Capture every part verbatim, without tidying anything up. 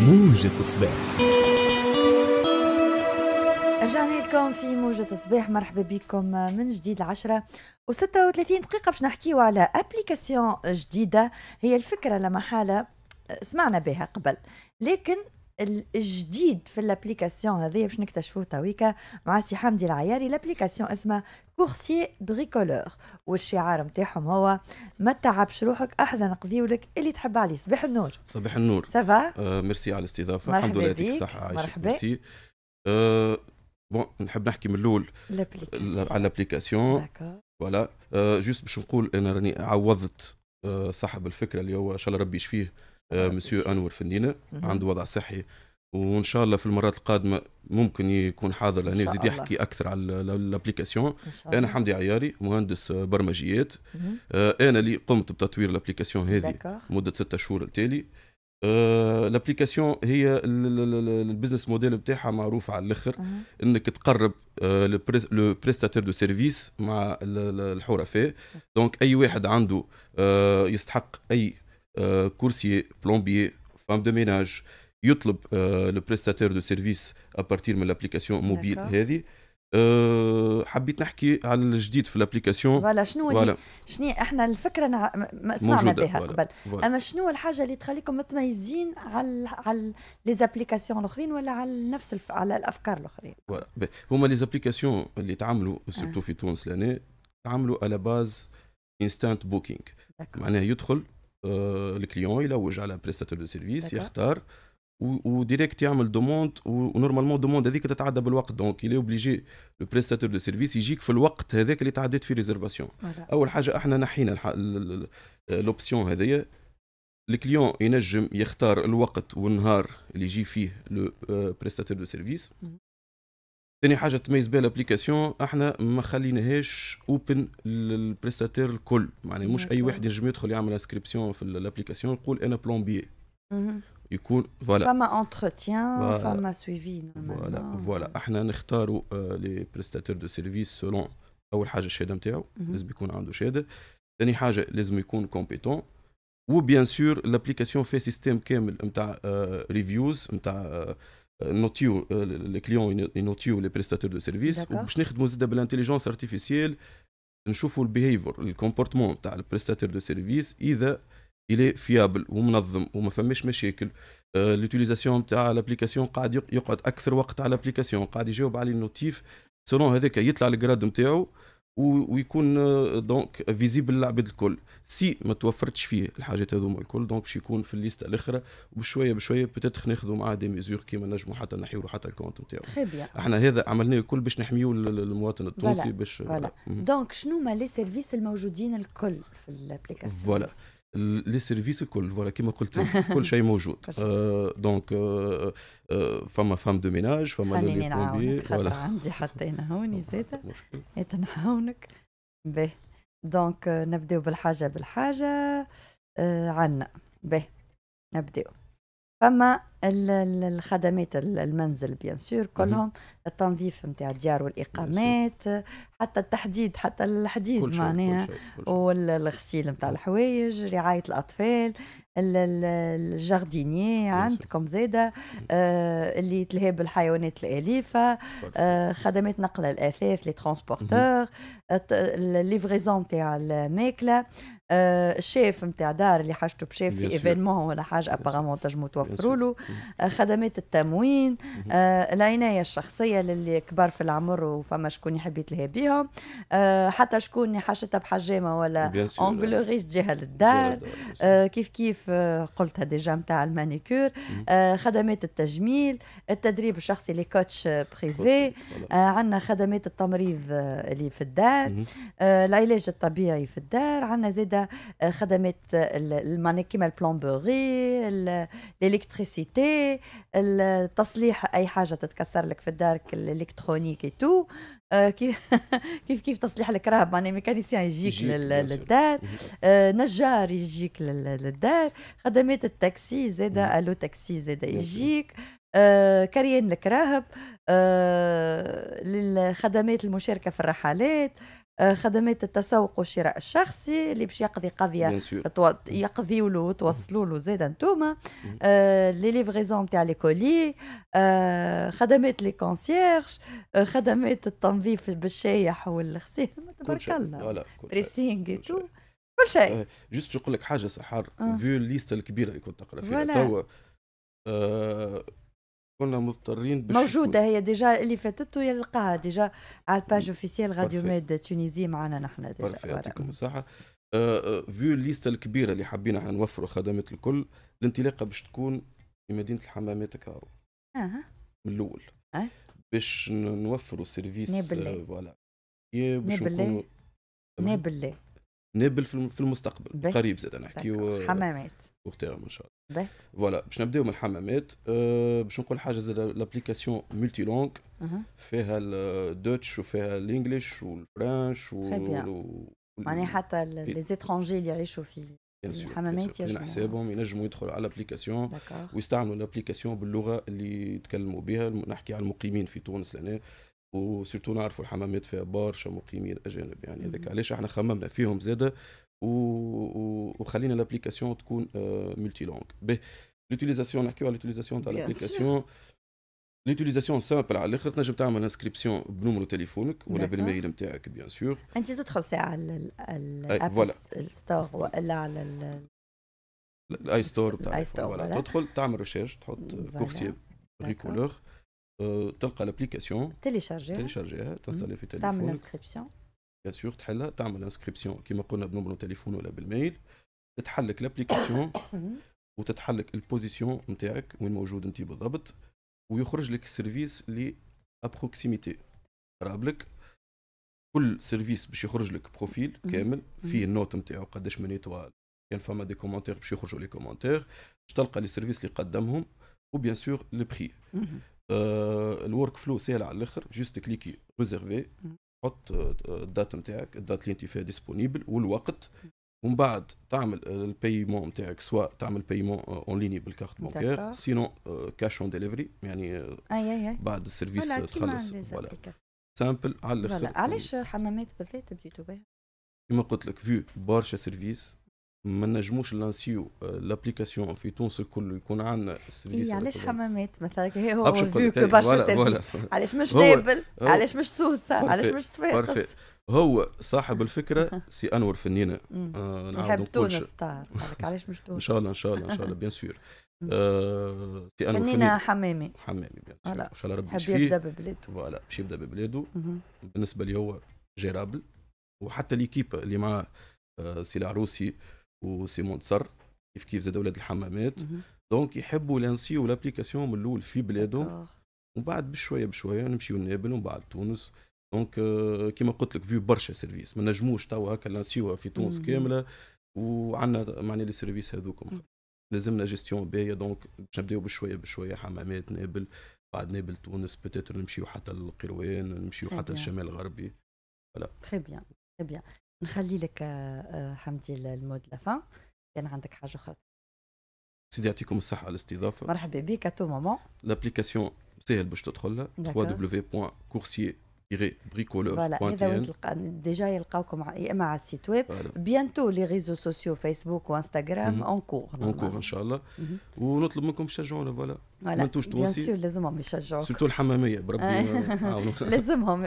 موجة صباح. رجعنا لكم في موجة صباح، مرحبا بكم من جديد. العشرة وستة وثلاثين دقيقة باش نحكيو على أبليكاسيون جديدة. هي الفكرة لما حالة سمعنا بها قبل، لكن الجديد في الابليكاسيون هذه باش نكتشفوه تويكا مع سي حمدي العياري. الابليكاسيون اسمها كورسيي بريكولور، والشعار نتاعهم هو ما تعبش روحك احنا نقضيو لك اللي تحب عليه. صباح النور. صباح النور. سافا؟ آه ميرسي على الاستضافه. الحمد لله يعطيك الصحه. عايشك. مرحبا. ميرسي. آه بون نحب نحكي من الاول على الابليكاسيون. داكور. فوالا آه جوست باش نقول انا راني عوضت آه صاحب الفكره اللي هو ان شاء الله ربي يشفيه، مسيو أنور فنينة، عنده وضع صحي وإن شاء الله في المرات القادمة ممكن يكون حاضر لأنه يزيد يحكي أكثر على الابليكاسيون. أنا حمدي عياري، مهندس برمجيات، أنا اللي قمت بتطوير الابليكاسيون هذه مدة ستة شهور التالي. الابليكاسيون هي البزنس موديل بتاعها معروف على الآخر، أنك تقرب لو بريستاتور دو سيرفيس مع الحرفاء. دونك أي واحد عنده يستحق أي كورسيي، بلومبيي، فام دو ميناج، يطلب لو بريستاتور دو سيرفيس ابارتير من الابليكاسيون موبيل هذه. حبيت نحكي على الجديد في الابليكاسيون. فوالا شنو شنو احنا الفكره سمعنا بها قبل، اما شنو الحاجه اللي تخليكم متميزين على على لي زابليكاسيون الاخرين ولا على نفس على الافكار الاخرين؟ فوالا هما لي زابليكاسيون اللي تعملوا سورتو في تونس لهنا تعملوا على باز انستانت بوكينغ، معناها يدخل الكليون يلوج على بريستاتور دو سيرفيس، يختار وديريكت يعمل دوموند، ونورمالمون دوموند هذيك تتعدى بالوقت. دونك الي اوبليجي لو بريستاتور دو سيرفيس يجيك في الوقت هذاك اللي تعديت فيه ريزيرفاسيون. اول حاجه احنا نحينا الاوبسيون هذيا، الكليون ينجم يختار الوقت والنهار اللي يجي فيه لو بريستاتور دو سيرفيس. ثاني حاجه تميز بها الابليكاسيون، احنا ما خليناهاش اوبن للبريستاتور الكل، معناها مش اي واحد ينجم يدخل يعمل انسكريبسيون في الابليكاسيون يقول انا بلومبيي. يكون فوالا فما اونتروتيان، فما سويفي. فوالا فوالا احنا نختاروا لي بريستاتور دو سيرفيس سولون اول حاجه الشهاده نتاعو، لازم يكون عنده شهاده. ثاني حاجه لازم يكون كومبيتون، وبيان سور الابليكاسيون فيه سيستيم كامل نتاع ريفيوز نتاع نوتيو لي كليون، ينوتيو لي بريستاتور دو سيرفيس، وباش نخدموا زاده بالانتيليجونس ارتيفيسيال نشوفوا البيهيفور الكومبورتمون تاع البريستاتور دو سيرفيس اذا الي فيابل ومنظم وما فماش مشاكل. لوتيليزاسيون تاع الابليكاسيون قاعد يقعد اكثر وقت على الابليكاسيون، قاعد يجاوب على النوتيف سولون هذاك يطلع الجراد نتاعو ويكون دونك فيزيبل للعباد الكل. سي ما توفرتش فيه الحاجات هذوما الكل دونك باش يكون في الليست الاخرى، وبشويه بشويه بتتخ ناخذوا معاه دي ميزور كيما نجموا حتى نحيوا حتى الكونت نتاعو. احنا هذا عملناه الكل باش نحميوا المواطن التونسي باش. فوالا دونك شنو ما لي سيرفيس الموجودين الكل في الابليكاسيون؟ فوالا لي سيرفيس الكل، فوالا كيما قلت كل شيء موجود. آه دونك آه آه فما فام دو ميناج، فما خليني نعاونك خاطر عندي حطينا هوني زاده نعاونك. باهي دونك آه نبداو بالحاجه بالحاجه آه عنا. باهي نبداو فما الخدمات المنزل بيان سور كلهم، التنظيف نتاع الديار والاقامات، حتى التحديد حتى الحديد معناها، والغسيل نتاع الحوايج، رعايه الاطفال، الجاردينيه عندكم زاده، اللي تلهاب الحيوانات الاليفه، خدمات نقل الاثاث لي ترونسبورتور، الليفريزون نتاع الماكله، الشيف نتاع دار اللي حاجته بشيف في ايفينمون ولا حاجه ابارامون تنجموا توفروا له، خدمات التموين، العنايه الشخصيه للي كبار في العمر وفما شكون يحب يتلهى بيهم، حتى شكون حاشتها بحجامه ولا اونغلوغيش جهه للدار كيف كيف قلتها ديجا نتاع المانيكور، خدمات التجميل، التدريب الشخصي لي كوتش بريفي، عندنا خدمات التمريض اللي في الدار، العلاج الطبيعي في الدار، عندنا زاده خدمات الماني كيما البلومبوري، الالكتريسيتي، التصليح اي حاجه تتكسر لك في الدار الالكترونيك اي تو، كيف كيف تصليح الكراب معناها ميكانيسيان يجيك للدار، نجار يجيك للدار، خدمات التاكسي زاده الو تاكسي زاده يجيك، كريان الكراهب، الخدمات المشاركه في الرحلات، خدمات التسوق والشراء الشخصي اللي باش يقضي قضيه يقضيوا له توصلوا له زاد انتوما لي ليفريزون تاع لي كولي، خدمات لي كونسييرج، خدمات التنظيف بالشايح والغسيل، تبارك الله بريسينغ تو كل شيء. جوست باش نقول لك حاجه سحار، فيو الليسته الكبيره اللي كنت نقرا فيها تو كنا مضطرين باش موجوده هي ديجا اللي فاتته يلقاها ديجا على الباج اوفيسيال راديو ميد تونيزي معنا نحن ديجا. يعطيكم الصحه. فيو الليسته الكبيره اللي حابين احنا نوفروا خدمات الكل، الانطلاقه باش تكون في مدينه الحمامات كاو. اها. من الاول. اه. باش نوفروا سيرفيس فوالا. باش نكونوا نابلي. نابل في المستقبل قريب زاد نحكيو حمامات وقتهم ان شاء الله. فوالا باش نبداو من الحمامات. أه باش نقول حاجه زاد لابليكاسيون ملتي لونغ فيها الدوتش وفيها الانجليش والفرنش و معناها حتى لي زيترونجي اللي يعيشوا في الحمامات يجمعوا حسابهم ينجموا يدخلوا على الابليكاسيون ويستعملوا الابليكاسيون باللغه اللي يتكلموا بها. نحكي على المقيمين في تونس لهنا، وسيرتو نعرفوا الحمامات فيها برشا مقيمين اجانب، يعني هذاك علاش احنا خممنا فيهم زاده وخلينا الابليكاسيون تكون ملتي لونغ. به لوتيليزاسيون نحكيو على لوتيليزاسيون تاع الابليكاسيون. لوتيليزاسيون سامبل على الاخر، تنجم تعمل انسكريبسيون بنمرو تليفونك ولا بالميل نتاعك بيان سور. انت تدخل ساعه على الاب ستور ولا على الاي ستور تاع فوالا، تدخل تعمل ريشيرش تحط كورسيير بريكولور تلقى الابليكاسيون تيليشارجيها تيليشارجيها تنستالي في تليفونك تعمل انسكريبسيون بيان سور تحلها، تعمل انسكريبسيون كيما قلنا بنمرو تليفون ولا بالميل، تتحلك الابليكاسيون وتتحلك البوزيسيون نتاعك وين موجود انت بالضبط، ويخرج لك السيرفيس اللي ابروكسيميتي قرابلك. كل سيرفيس باش يخرج لك بروفيل كامل فيه النوت نتاعو قداش من ايتوال، كان فما دي كومونتير باش يخرجوا لي كومونتير، باش تلقى لي سيرفيس اللي قدمهم وبيان سور لو بري. الورك فلو سهل على الاخر، جوست كليكي ريزيرفي، حط الدات نتاعك، الدات اللي انت فيها ديسبونيبل والوقت، ومن بعد تعمل البايمون نتاعك، سواء تعمل بايمون اون ليني بالكارت بانكير، سينو كاش اون ديليفري، يعني بعد السيرفيس تخلص. ولا سامبل على الاخر. علاش حمامات بالذات بديتوا بها؟ كما قلت لك فيو برشا سيرفيس، ما نجموش لانسيو لابليكاسيون في تونس الكل يكون عندنا السيرفيس. إيه علاش حمامات مثلا هو فيو كو برشا سيرفيس؟ علاش مش نابل؟ علاش مش سوسه؟ علاش مش صفاقس؟ هو صاحب الفكره سي انور فنينه. آه يحب تونس تعرف، علاش مش تونس؟ ان شاء الله ان شاء الله ان شاء الله بيان سور. آه سي انور فنينه حمامي حمامي بيان سور، ان شاء الله ربي يشفيه. حب يبدا ببلاده فوالا، باش يبدا ببلاده. بالنسبه لي هو جيرابل، وحتى ليكيب اللي معاه سي العروسي وسيمون تصر كيف كيف زاد ولاد الحمامات. دونك يحبوا لانسيو لابليكاسيون من الاول في بلادهم، ومن بعد بشويه بشويه نمشيو لنابل ومن بعد تونس. دونك كيما قلت لك فيو برشا سيرفيس، ما نجموش توا هكا لانسيوها في تونس كامله، وعندنا معناها لي سيرفيس هذوكم لازمنا جيستيون باهيه. دونك باش نبداو بشويه بشويه حمامات نابل، بعد نابل تونس، بوتيتر نمشيو حتى للقروان، نمشيو حتى للشمال الغربي. فوالا تري بيان تري بيان. نخلي لك حمدي المود لافان، كان عندك حاجه اخرى. سيدي يعطيكم الصحه على الاستضافه. مرحبا بك اتو ماما. لابليكاسيون ساهل باش تدخلها دبليو دبليو دبليو دوت كورسيير بريكولور دوت تي ان. فوالا اذا ديجا يلقاوكم يا اما على السيت ويب، بيانتو لي ريزو سوسيو فيسبوك وانستغرام اون كور اون كور ان شاء الله. ونطلب منكم تشجعونا فوالا، ما انتوش تونسي بيان سور لازمهم يشجعوك، سيرتو الحماميه بربي لازمهم.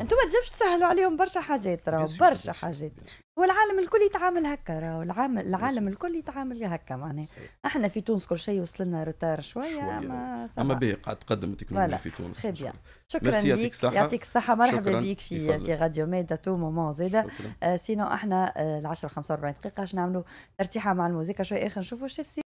انتم ما تجيبش تسهلوا عليهم برشا حاجات، راهو برشا حاجات، والعالم الكل يتعامل هكا، راهو العالم الكل يتعامل هكا. معناها احنا في تونس كل شيء وصلنا روتار شويه، اما اما باهي قاعد تقدم التكنولوجيا في تونس. خي بيان، شكرا ليك، يعطيك الصحه، مرحبا بيك في في راديو ميد تو مومون زاده. سينو احنا العشرة خمسة وأربعين دقيقه باش نعملوا ترتيحه مع الموسيقى شويه اخر، نشوفوا الشيف